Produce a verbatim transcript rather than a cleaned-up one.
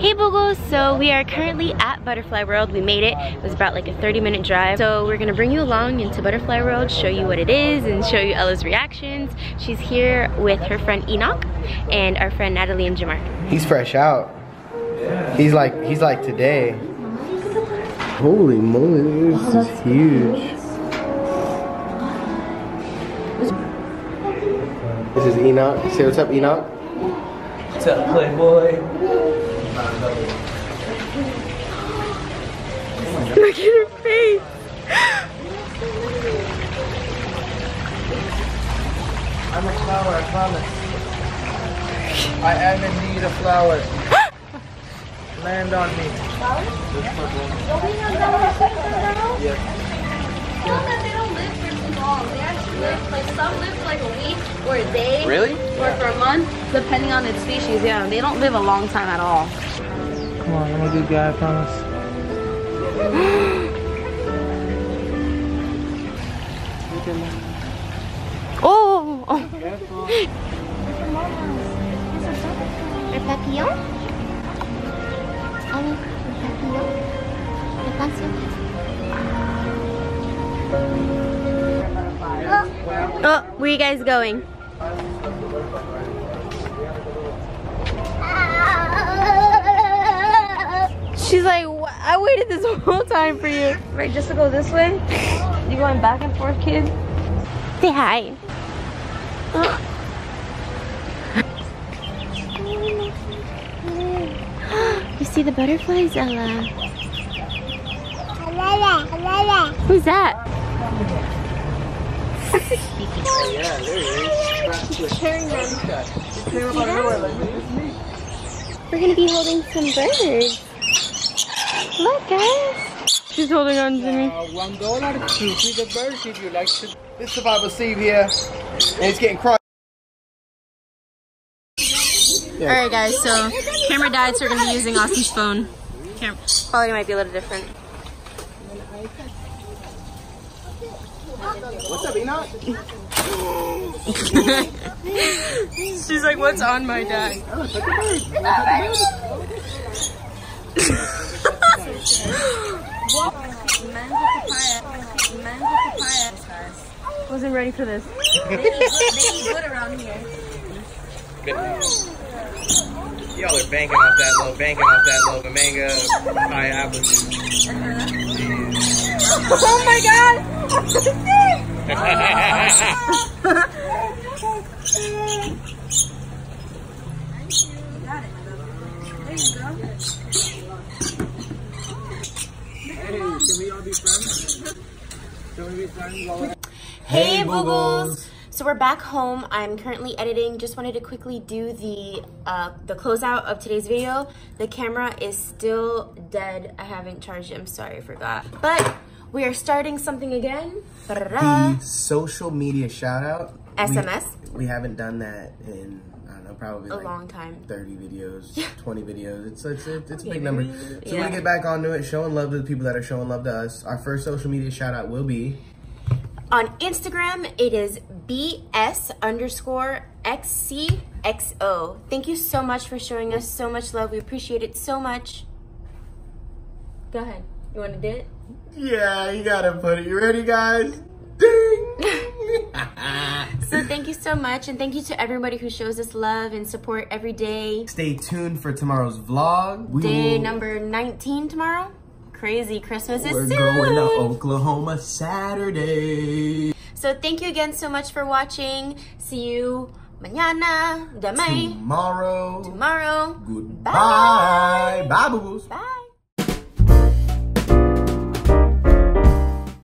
Hey Boogles, so we are currently at Butterfly World. We made it. It was about like a thirty minute drive. So we're gonna bring you along into Butterfly World, show you what it is and show you Ella's reactions. She's here with her friend Enoch and our friend Natalie and Jamar. He's fresh out. He's like, he's like today. Holy moly, this is huge. This is Enoch. Say what's up, Enoch. What's up, Playboy? Look at her face! I'm a flower, I promise. I am indeed a flower. Land on me. Flowers? Yeah. Yeah. You know that they don't live for too long. They actually live, like some live for like a week or a day. Really? Or yeah. For a month, depending on its species. Yeah, they don't live a long time at all. Come on, I'm a good guy, I promise. Oh! Oh. Careful. Le papillon? Ah oui, le papillon. Le papillon. Oh, where are you guys going? She's like, I waited this whole time for you. Right, just to go this way? You going back and forth, kid? Say hi. Oh. You see the butterflies, Ella? Who's that? Oh, yeah, there it is. We're gonna be holding some birds. Look, guys. She's holding on to me. Uh, one dollar to feed the birds if you like to. This is Bible Steve here, and it's getting crossed. Yeah. Alright, guys, so camera died, so we're going to be using Austin's phone. Cam Quality might be a little different. What's up, Enoch? She's like, what's on my dad? Oh, it's like a bird. Wasn't ready for this. They eat good around here. Y'all are banking off that low, banking off that low. The mango, papaya, apple juice. Oh my god! Got it. There you go. Hey, can we all be friends? Can we be friends while Hey Boogles! So we're back home. I'm currently editing. Just wanted to quickly do the uh, the closeout of today's video. The camera is still dead. I haven't charged it. I'm sorry, I forgot. But we are starting something again. The social media shout out. S M S. We, we haven't done that in I don't know, probably a like long time. Thirty videos, yeah. twenty videos. It's it's it's, it's a big number. So yeah. We're gonna get back onto it, showing love to the people that are showing love to us. Our first social media shout out will be on Instagram, it is BS underscore XCXO. Thank you so much for showing us so much love. We appreciate it so much. Go ahead. You want to do it? Yeah, you got to put it. You ready, guys? Ding! So thank you so much. And thank you to everybody who shows us love and support every day. Stay tuned for tomorrow's vlog. We day will... number nineteen tomorrow. Crazy Christmas is soon. We're going to Oklahoma Saturday. So thank you again so much for watching. See you mañana, demai. Tomorrow. Tomorrow. Goodbye. Bye. Bye, Boogles. Bye.